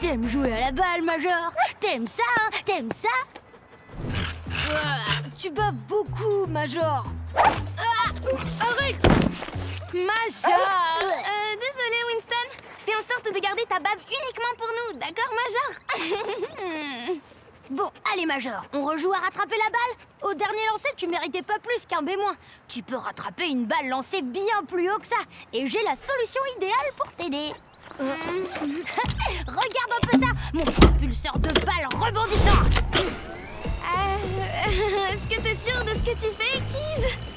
T'aimes jouer à la balle, Major? T'aimes ça, hein? T'aimes ça? Tu baves beaucoup, Major. Arrête! Major! Désolé, Winston. Fais en sorte de garder ta bave uniquement pour nous, d'accord, Major? Bon, allez, Major, on rejoue à rattraper la balle. Au dernier lancer, tu méritais pas plus qu'un B-. Tu peux rattraper une balle lancée bien plus haut que ça. Et j'ai la solution idéale pour t'aider. Regarde un peu ça, mon propulseur de balle rebondissant. Est-ce que t'es sûr de ce que tu fais,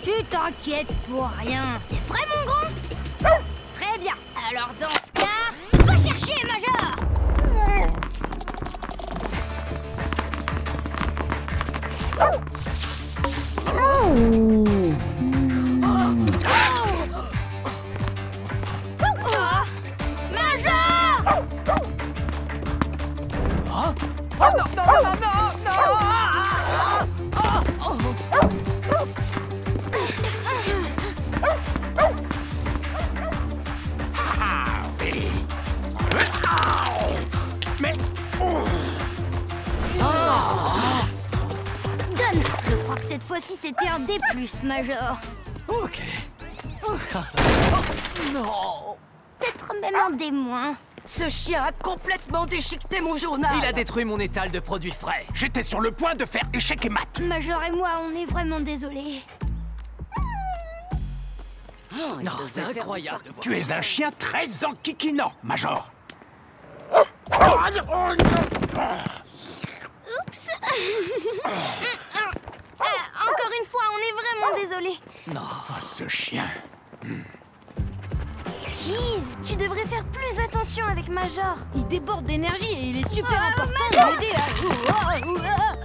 Keys? Tu t'inquiètes pour rien. T'es prêt, mon grand? Très bien. Alors, dans ce cas, va chercher, Major. Cette fois-ci, c'était un D+, Major. Ok. Non. Peut-être même un D-. Ce chien a complètement déchiqueté mon journal. Il a détruit mon étal de produits frais. J'étais sur le point de faire échec et mat. Major et moi, on est vraiment désolés. Oh, non, c'est incroyable. Tu es un chien très enquiquinant, Major. Oups. Encore une fois, on est vraiment désolé. Non, ce chien. Keys, tu devrais faire plus attention avec Major. Il déborde d'énergie et il est super important de l'aider à...